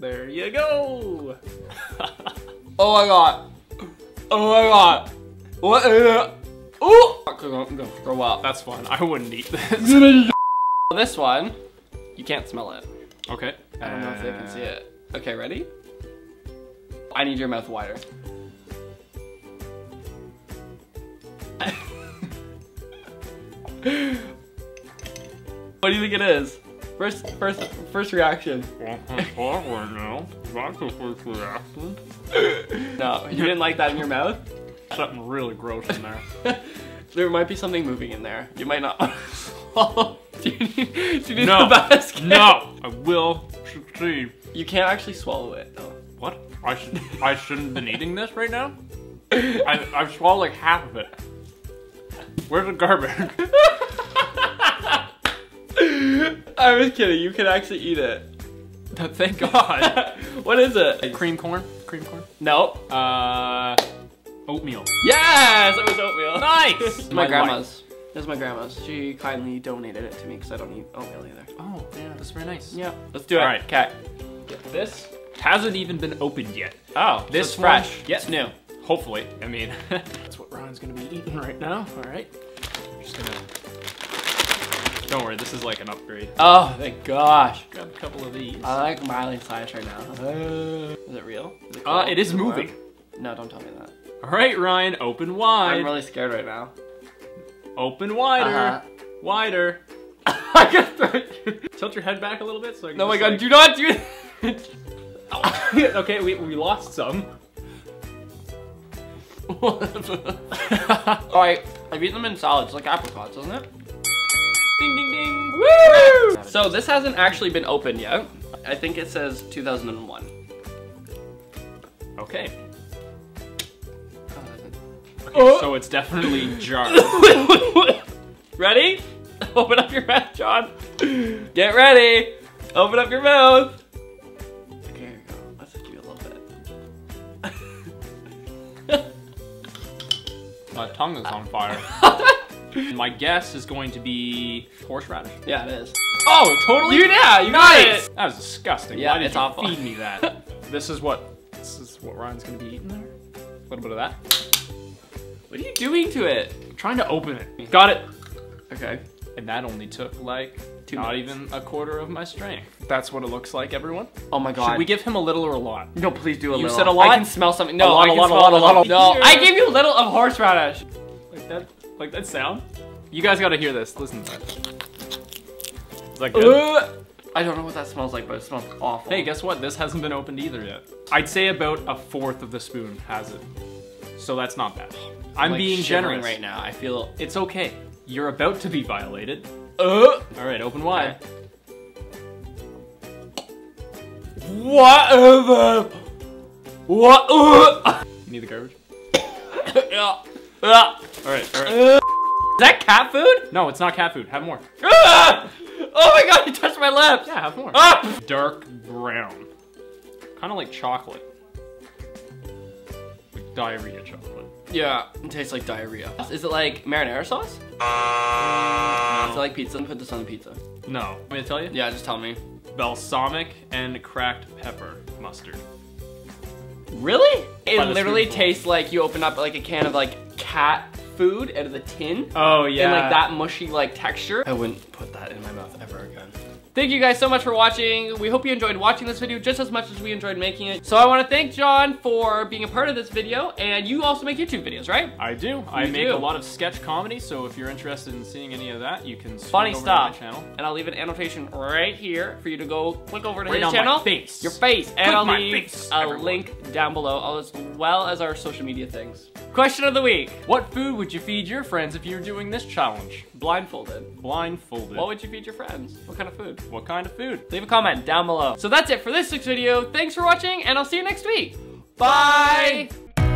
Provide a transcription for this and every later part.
There you go. Oh my god. Oh my god. What? Oh! I'm gonna throw up. That's fun. I wouldn't eat this. This one, you can't smell it. Okay. I don't know if they can see it. Okay, ready? I need your mouth wider. What do you think it is? First reaction. That's the first reaction. No, you didn't like that in your mouth? Something really gross in there. There might be something moving in there. You might not. Do you need no. The basket? No, I will succeed. You can't actually swallow it though. What? I shouldn't have been eating this right now? I've swallowed like half of it. Where's the garbage? I was kidding, you can actually eat it. Thank God. What is it? Cream corn? Cream corn? Nope. Oatmeal. Yes, it was oatmeal. Nice! My grandma's. This is my grandma's. She kindly donated it to me because I don't eat oatmeal either. Oh, yeah, that's very nice. Yeah, let's do it. All right, okay. This hasn't even been opened yet. Oh, this so it's fresh. One, yes, it's new. Hopefully, I mean. That's what Ryan's gonna be eating right now. All right, I'm just gonna. Don't worry, this is like an upgrade. Oh, thank gosh. Grab a couple of these. I like Miley Cyrus right now. Is it real? Is it cool? It is moving. Warm? No, don't tell me that. All right, Ryan, open wide. I'm really scared right now. Open wider, wider. I can throw you. Tilt your head back a little bit so I can. No, my God, like... do not do it. Okay, we lost some. All right, I've eaten them in solids, like apricots, isn't it? Ding, ding, ding. Woo! So this hasn't actually been opened yet. I think it says 2001. Okay. Okay, so it's definitely jarred. Ready? Open up your mouth, John. Get ready. Open up your mouth. Okay, here we go. Let's give you a little bit. My tongue is on fire. My guess is going to be horseradish. Yeah, it is. Oh, totally. You nice. That was disgusting. Yeah, why did you awful. Feed me that? This is what Ryan's gonna be eating there. A little bit of that. What are you doing to it? I'm trying to open it. Got it. Okay. And that only took like 2 minutes. Not even a quarter of my strength. That's what it looks like, everyone. Oh my God. Should we give him a little or a lot? No, please do a little. You said a lot? I can smell something. No, I can smell a lot. No, I gave you a little of horseradish. Like that sound? You guys gotta hear this. Listen to that. Is that good? I don't know what that smells like, but it smells awful. Hey, guess what? This hasn't been opened either yet. I'd say about a fourth of the spoon has it. So that's not bad. I'm like being generous right now. I feel it's okay. You're about to be violated. All right, open wide. Whatever. What? Need the garbage? Yeah. All right. Is that cat food? No, it's not cat food. Have more. Oh my God! You touched my lips. Yeah, have more. Dark brown, kind of like chocolate, like diarrhea chocolate. Yeah, it tastes like diarrhea. Is it like marinara sauce? No. Is it like pizza? Put this on the pizza. No. Want me to tell you? Yeah, just tell me. Balsamic and cracked pepper mustard. Really? It literally tastes like you open up like a can of like cat food out of the tin. Oh yeah. And like that mushy like texture. I wouldn't put that in my mouth ever again. Thank you guys so much for watching. We hope you enjoyed watching this video just as much as we enjoyed making it. So I want to thank John for being a part of this video, and you also make YouTube videos, right? I do. I make a lot of sketch comedy, so if you're interested in seeing any of that, you can swing over to my channel. And I'll leave an annotation right here for you to go click over to his channel. Your face. And I'll leave a link down below, as well as our social media things. Question of the week. What food would you feed your friends if you were doing this challenge? Blindfolded. Blindfolded. What would you feed your friends? What kind of food? What kind of food? Leave a comment down below. So that's it for this week's video. Thanks for watching, and I'll see you next week. Bye! Bye.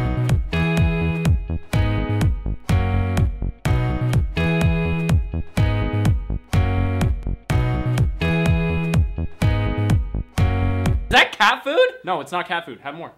Is that cat food? No, it's not cat food. Have more.